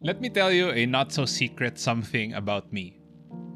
Let me tell you a not-so-secret something about me.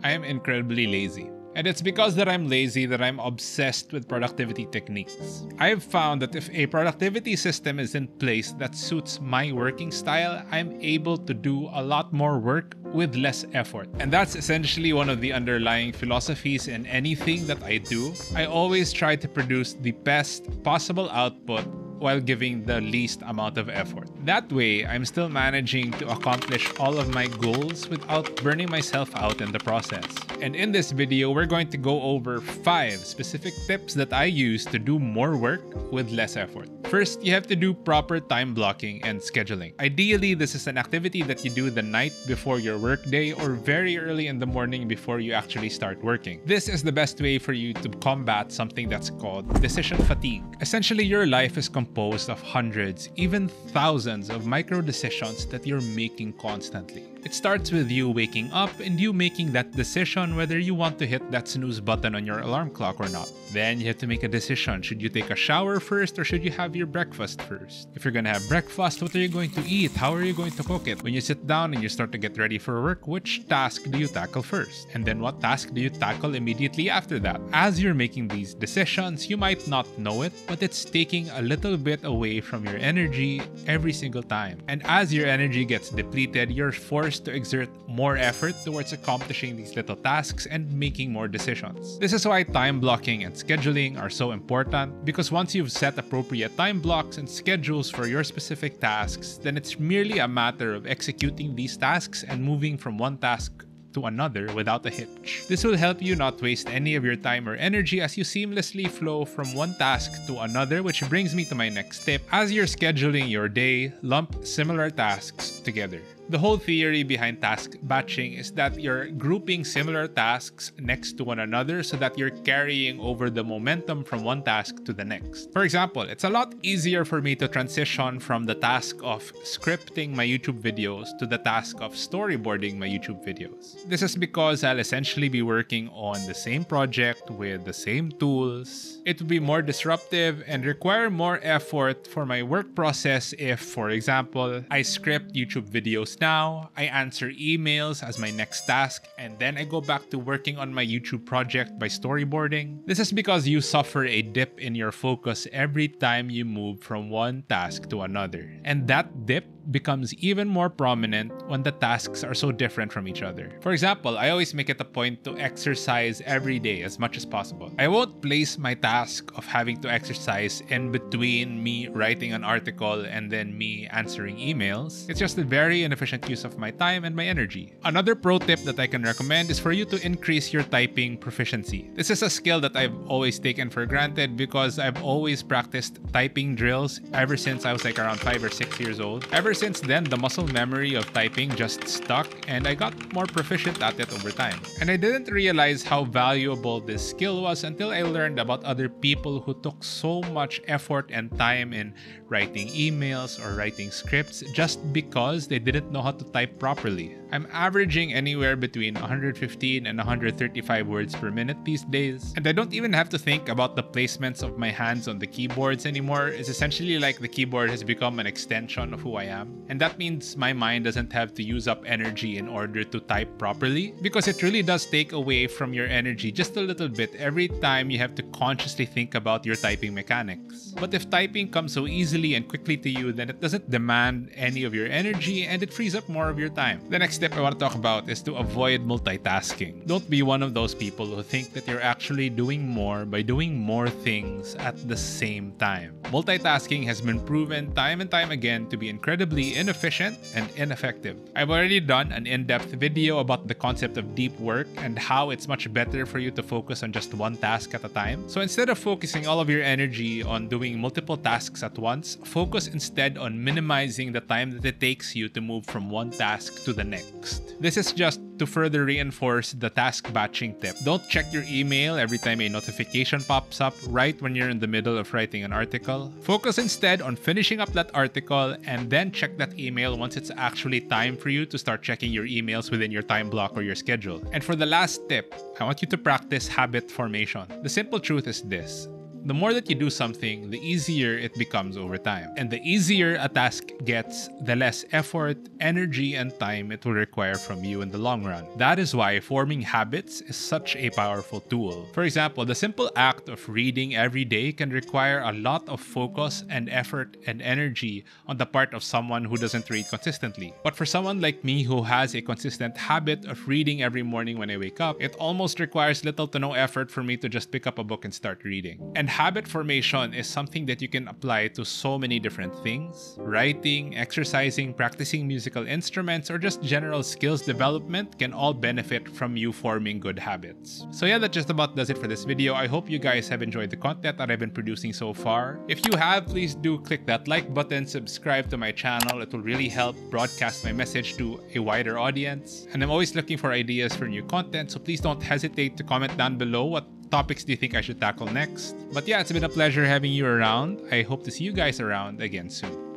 I am incredibly lazy. And it's because that I'm lazy that I'm obsessed with productivity techniques. I've found that if a productivity system is in place that suits my working style, I'm able to do a lot more work with less effort. And that's essentially one of the underlying philosophies in anything that I do. I always try to produce the best possible output while giving the least amount of effort. That way, I'm still managing to accomplish all of my goals without burning myself out in the process. And in this video, we're going to go over 5 specific tips that I use to do more work with less effort. First, you have to do proper time blocking and scheduling. Ideally, this is an activity that you do the night before your workday or very early in the morning before you actually start working. This is the best way for you to combat something that's called decision fatigue. Essentially, your life is composed of hundreds, even thousands of micro decisions that you're making constantly. It starts with you waking up and you making that decision whether you want to hit that snooze button on your alarm clock or not. Then you have to make a decision. Should you take a shower first or should you have your breakfast first? If you're going to have breakfast, what are you going to eat? How are you going to cook it? When you sit down and you start to get ready for work, which task do you tackle first? And then what task do you tackle immediately after that? As you're making these decisions, you might not know it, but it's taking a little bit away from your energy every single time. And as your energy gets depleted, you're forced to exert more effort towards accomplishing these little tasks and making more decisions. This is why time blocking and scheduling are so important, because once you've set appropriate time blocks and schedules for your specific tasks, then it's merely a matter of executing these tasks and moving from one task to another without a hitch. This will help you not waste any of your time or energy as you seamlessly flow from one task to another, which brings me to my next tip. As you're scheduling your day, lump similar tasks together. The whole theory behind task batching is that you're grouping similar tasks next to one another so that you're carrying over the momentum from one task to the next. For example, it's a lot easier for me to transition from the task of scripting my YouTube videos to the task of storyboarding my YouTube videos. This is because I'll essentially be working on the same project with the same tools. It would be more disruptive and require more effort for my work process if, for example, I script YouTube videos now, I answer emails as my next task, and then I go back to working on my YouTube project by storyboarding. This is because you suffer a dip in your focus every time you move from one task to another. And that dip becomes even more prominent when the tasks are so different from each other. For example, I always make it a point to exercise every day as much as possible. I won't place my task of having to exercise in between me writing an article and then me answering emails. It's just a very inefficient use of my time and my energy. Another pro tip that I can recommend is for you to increase your typing proficiency. This is a skill that I've always taken for granted because I've always practiced typing drills ever since I was like around 5 or 6 years old. Ever since then, the muscle memory of typing just stuck and I got more proficient at it over time. And I didn't realize how valuable this skill was until I learned about other people who took so much effort and time in writing emails or writing scripts just because they didn't know how to type properly. I'm averaging anywhere between 115 and 135 words per minute these days. And I don't even have to think about the placements of my hands on the keyboards anymore. It's essentially like the keyboard has become an extension of who I am. And that means my mind doesn't have to use up energy in order to type properly, because it really does take away from your energy just a little bit every time you have to consciously think about your typing mechanics. But if typing comes so easily and quickly to you, then it doesn't demand any of your energy and it frees up more of your time. The next tip I want to talk about is to avoid multitasking. Don't be one of those people who think that you're actually doing more by doing more things at the same time. Multitasking has been proven time and time again to be incredibly inefficient and ineffective. I've already done an in-depth video about the concept of deep work and how it's much better for you to focus on just one task at a time. So instead of focusing all of your energy on doing multiple tasks at once, focus instead on minimizing the time that it takes you to move from one task to the next. This is just to further reinforce the task batching tip. Don't check your email every time a notification pops up right when you're in the middle of writing an article. Focus instead on finishing up that article and then check that email once it's actually time for you to start checking your emails within your time block or your schedule. And for the last tip, I want you to practice habit formation. The simple truth is this. The more that you do something, the easier it becomes over time. And the easier a task gets, the less effort, energy, and time it will require from you in the long run. That is why forming habits is such a powerful tool. For example, the simple act of reading every day can require a lot of focus and effort and energy on the part of someone who doesn't read consistently. But for someone like me who has a consistent habit of reading every morning when I wake up, it almost requires little to no effort for me to just pick up a book and start reading. And habit formation is something that you can apply to so many different things. Writing, exercising, practicing musical instruments, or just general skills development can all benefit from you forming good habits. So yeah, that just about does it for this video. I hope you guys have enjoyed the content that I've been producing so far. If you have, please do click that like button, subscribe to my channel. It will really help broadcast my message to a wider audience. And I'm always looking for ideas for new content, so please don't hesitate to comment down below what topics do you think I should tackle next. But yeah, it's been a pleasure having you around. I hope to see you guys around again soon.